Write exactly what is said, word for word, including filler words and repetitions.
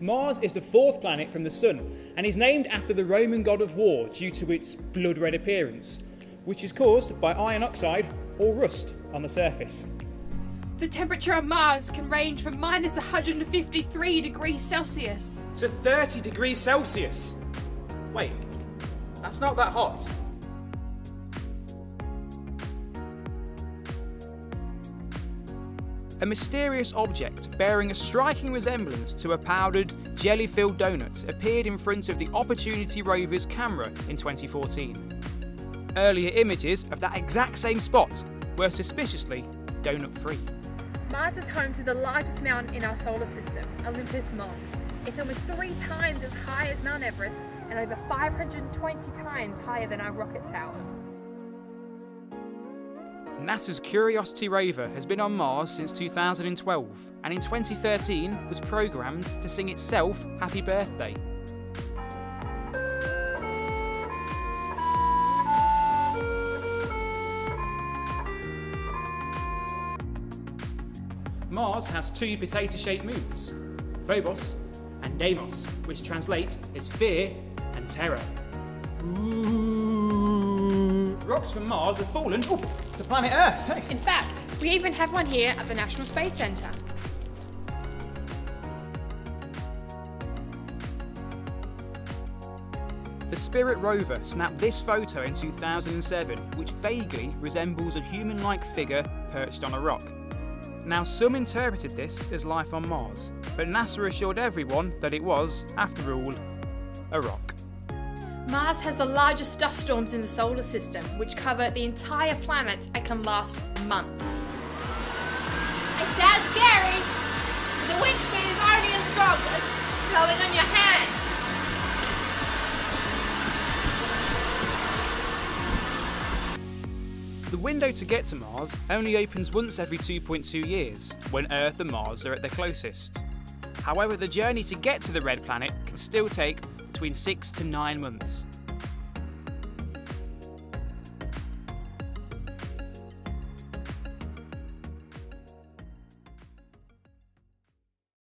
Mars is the fourth planet from the Sun and is named after the Roman god of war due to its blood-red appearance, which is caused by iron oxide or rust on the surface. The temperature on Mars can range from minus one hundred fifty-three degrees Celsius to thirty degrees Celsius. Wait, that's not that hot. A mysterious object bearing a striking resemblance to a powdered, jelly-filled donut appeared in front of the Opportunity rover's camera in twenty fourteen. Earlier images of that exact same spot were suspiciously donut-free. Mars is home to the largest mountain in our solar system, Olympus Mons. It's almost three times as high as Mount Everest and over five hundred twenty times higher than our rocket tower. NASA's Curiosity rover has been on Mars since two thousand twelve, and in twenty thirteen was programmed to sing itself Happy Birthday. Mars has two potato-shaped moons, Phobos and Deimos, which translate as fear and terror. Ooh. Rocks from Mars have fallen ooh, to planet Earth. Hey. In fact, we even have one here at the National Space Centre. The Spirit rover snapped this photo in two thousand seven, which vaguely resembles a human-like figure perched on a rock. Now, some interpreted this as life on Mars, but NASA assured everyone that it was, after all, a rock. Mars has the largest dust storms in the solar system, which cover the entire planet and can last months. It sounds scary, but the wind speed is only as strong as blowing on your hand. The window to get to Mars only opens once every two point two years, when Earth and Mars are at their closest. However, the journey to get to the red planet can still take between six to nine months.